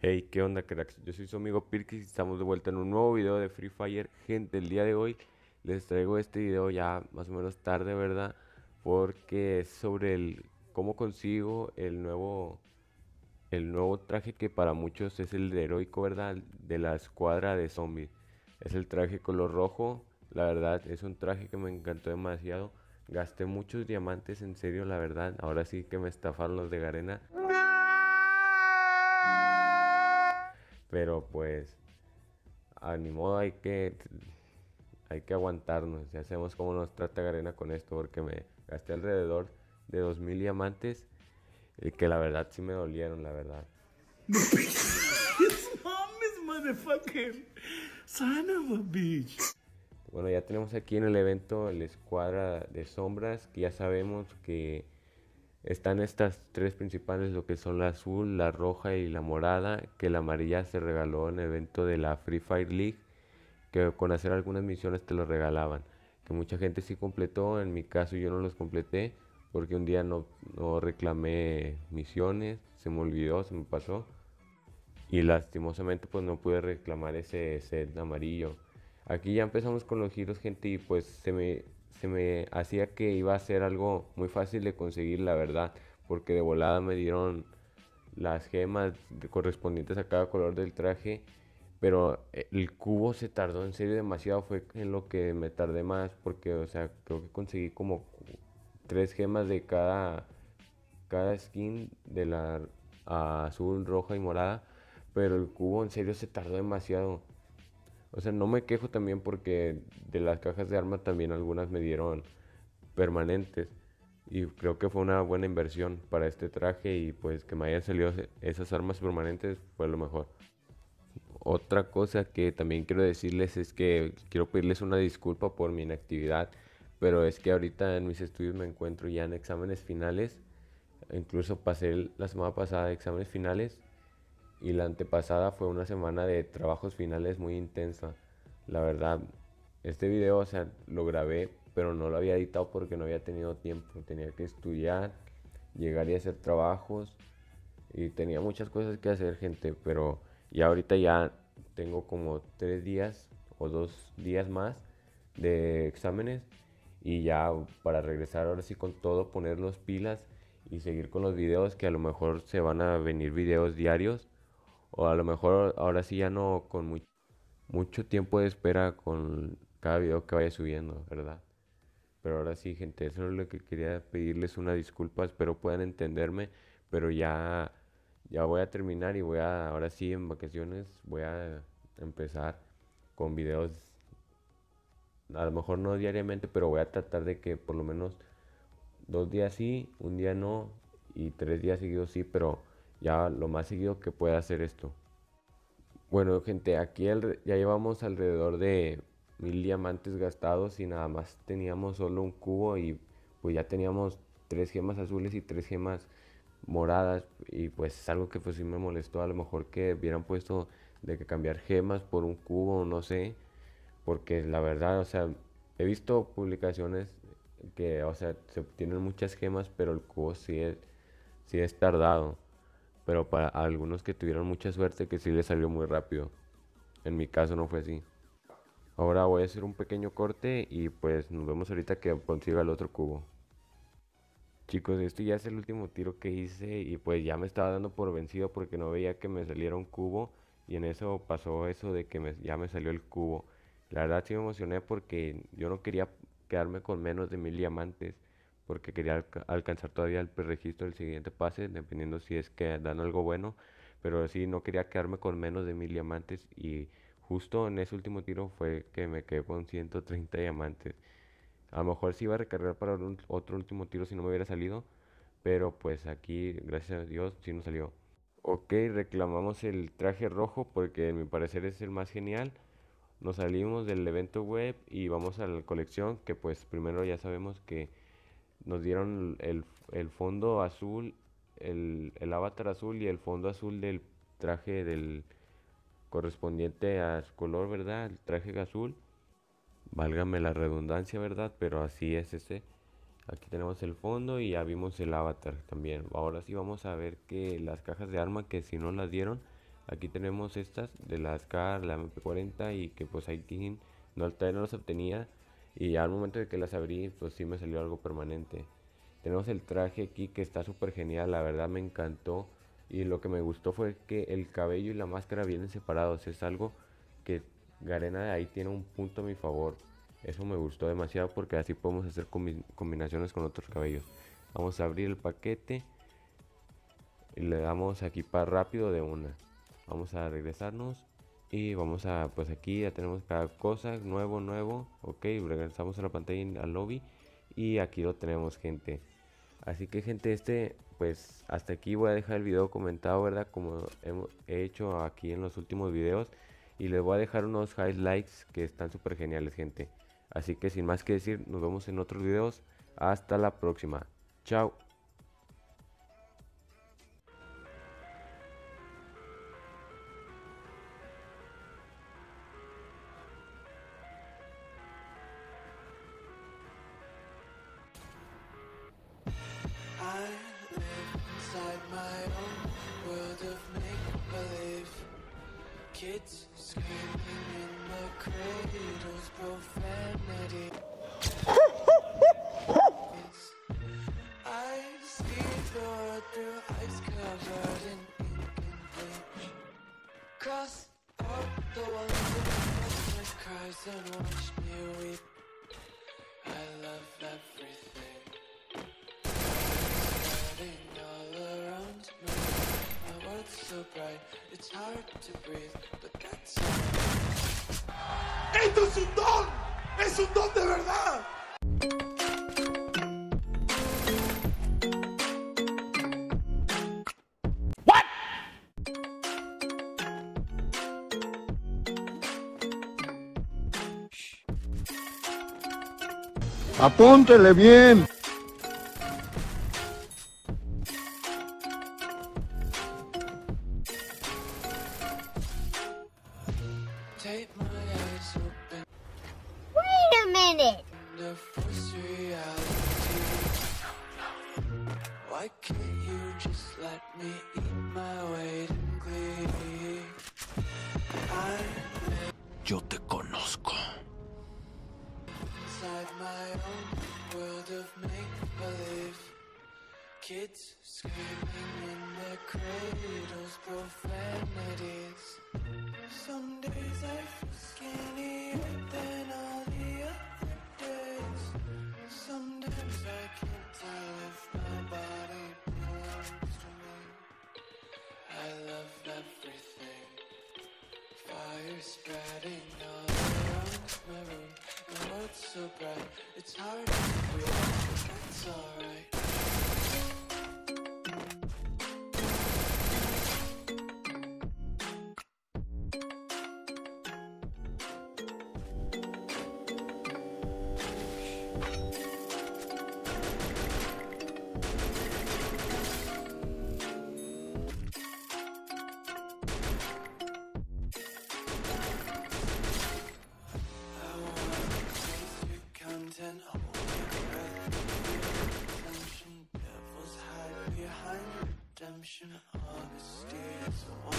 Hey, ¿qué onda, cracks? Yo soy su amigo Pirkis y estamos de vuelta en un nuevo video de Free Fire. Gente, el día de hoy les traigo este video ya más o menos tarde, ¿verdad? Porque es sobre el cómo consigo el nuevo traje que para muchos es el de heroico, ¿verdad? De la escuadra de zombies. Es el traje color rojo. La verdad es un traje que me encantó demasiado. Gasté muchos diamantes, en serio, la verdad. Ahora sí que me estafaron los de Garena. Pero pues, a mi modo hay que aguantarnos. Ya sabemos cómo nos trata Garena con esto, porque me gasté alrededor de 2000 diamantes. Y que la verdad sí me dolieron, la verdad. No mames, motherfucker. Son of a bitch. Bueno, ya tenemos aquí en el evento la escuadra de sombras, que ya sabemos que están estas tres principales, lo que son la azul, la roja y la morada, que la amarilla se regaló en el evento de la Free Fire League, que con hacer algunas misiones te lo regalaban, que mucha gente sí completó. En mi caso yo no los completé, porque un día no reclamé misiones, se me olvidó, se me pasó. Y lastimosamente pues no pude reclamar ese set amarillo. Aquí ya empezamos con los giros, gente, y pues se me hacía que iba a ser algo muy fácil de conseguir, la verdad. Porque de volada me dieron las gemas correspondientes a cada color del traje. Pero el cubo se tardó en serio demasiado, fue en lo que me tardé más. Porque, o sea, creo que conseguí como 3 gemas de cada skin, de la azul, roja y morada, pero el cubo en serio se tardó demasiado. O sea, no me quejo también, porque de las cajas de armas también algunas me dieron permanentes, y creo que fue una buena inversión para este traje, y pues que me hayan salido esas armas permanentes fue lo mejor. Otra cosa que también quiero decirles es que quiero pedirles una disculpa por mi inactividad. Pero es que ahorita en mis estudios me encuentro ya en exámenes finales. Incluso pasé la semana pasada de exámenes finales, y la antepasada fue una semana de trabajos finales muy intensa. La verdad, este video, o sea, lo grabé, pero no lo había editado porque no había tenido tiempo. Tenía que estudiar, llegar y hacer trabajos, y tenía muchas cosas que hacer, gente. Pero ya ahorita ya tengo como 3 días o 2 días más de exámenes. Y ya para regresar ahora sí con todo, ponernos pilas y seguir con los videos, que a lo mejor se van a venir videos diarios, o a lo mejor ahora sí ya no con mucho tiempo de espera con cada video que vaya subiendo, ¿verdad? Pero ahora sí, gente, eso es lo que quería pedirles, una disculpa, espero puedan entenderme. Pero ya voy a terminar, y ahora sí en vacaciones voy a empezar con videos. A lo mejor no diariamente, pero voy a tratar de que por lo menos 2 días sí, un día no, y 3 días seguidos sí, pero ya lo más seguido que pueda hacer esto. Bueno, gente, aquí ya llevamos alrededor de 1000 diamantes gastados, y nada más teníamos solo un cubo, y pues ya teníamos 3 gemas azules y 3 gemas moradas. Y pues es algo que pues sí me molestó, a lo mejor que hubieran puesto de que cambiar gemas por un cubo, no sé. Porque la verdad, o sea, he visto publicaciones que, o sea, se obtienen muchas gemas, pero el cubo sí es tardado. Pero para algunos que tuvieron mucha suerte, que sí les salió muy rápido. En mi caso no fue así. Ahora voy a hacer un pequeño corte, y pues nos vemos ahorita que consiga el otro cubo. Chicos, esto ya es el último tiro que hice, y pues ya me estaba dando por vencido porque no veía que me saliera un cubo. Y en eso pasó eso de que ya me salió el cubo. La verdad sí me emocioné, porque yo no quería quedarme con menos de 1000 diamantes, porque quería alcanzar todavía el preregistro del siguiente pase, dependiendo si es que dan algo bueno. Pero sí, no quería quedarme con menos de 1000 diamantes, y justo en ese último tiro fue que me quedé con 130 diamantes. A lo mejor sí iba a recargar para otro último tiro si no me hubiera salido, pero pues aquí, gracias a Dios, sí nos salió. Ok, reclamamos el traje rojo, porque a mi parecer es el más genial. Nos salimos del evento web y vamos a la colección, que pues primero ya sabemos que nos dieron el fondo azul, el avatar azul y el fondo azul del traje del correspondiente a su color, ¿verdad? El traje azul, válgame la redundancia, ¿verdad? Pero así es ese. Aquí tenemos el fondo y ya vimos el avatar también. Ahora sí vamos a ver que las cajas de arma, que si no las dieron, aquí tenemos estas de las cajas, la MP40, y que pues ahí no, todavía no las obtenía, y al momento de que las abrí pues sí me salió algo permanente. Tenemos el traje aquí que está súper genial, la verdad me encantó, y lo que me gustó fue que el cabello y la máscara vienen separados. Es algo que Garena de ahí tiene un punto a mi favor. Eso me gustó demasiado porque así podemos hacer combinaciones con otros cabellos. Vamos a abrir el paquete y le damos a equipar rápido de una. Vamos a regresarnos y vamos a, pues aquí ya tenemos cada cosa, nuevo, ok, regresamos a la pantalla, al lobby, y aquí lo tenemos, gente. Así que, gente, pues hasta aquí voy a dejar el video comentado, ¿verdad? Como he hecho aquí en los últimos videos, y les voy a dejar unos highlights que están súper geniales, gente. Así que sin más que decir, nos vemos en otros videos. Hasta la próxima. Chao. Kids screaming in the cradles, profanity. I see the world through ice covered in ink and bleach. Cross out the ones who watch my cries and watch me weep. I love everything. Starting all around me, my world's so bright, it's hard to breathe. ¡Esto es un don! ¡Es un don de verdad! ¡Apúntele bien! Wait a minute. The forced reality. Why can't you just let me eat my weight in glee? Yo te conozco. Inside my own world of make-believe. Kids screaming in the cradles, profanities. Some days I feel skinnier than all the other days. Sometimes I can't tell if my body belongs to me. I love everything. Fire spreading all around my room. My world's so bright, it's hard to breathe, but that's alright. Honesty is one to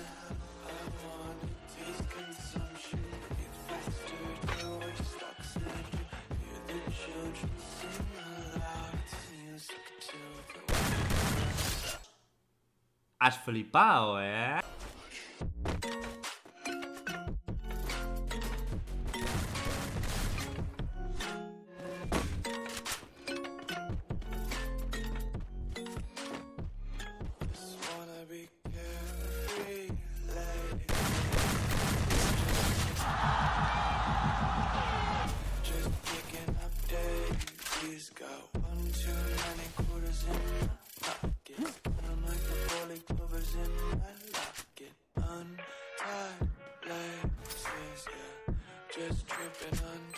have. I want to taste consumption. It's faster to waste oxygen. Hear the children sing aloud. It's music to the world. Has flipado, eh? Just tripping on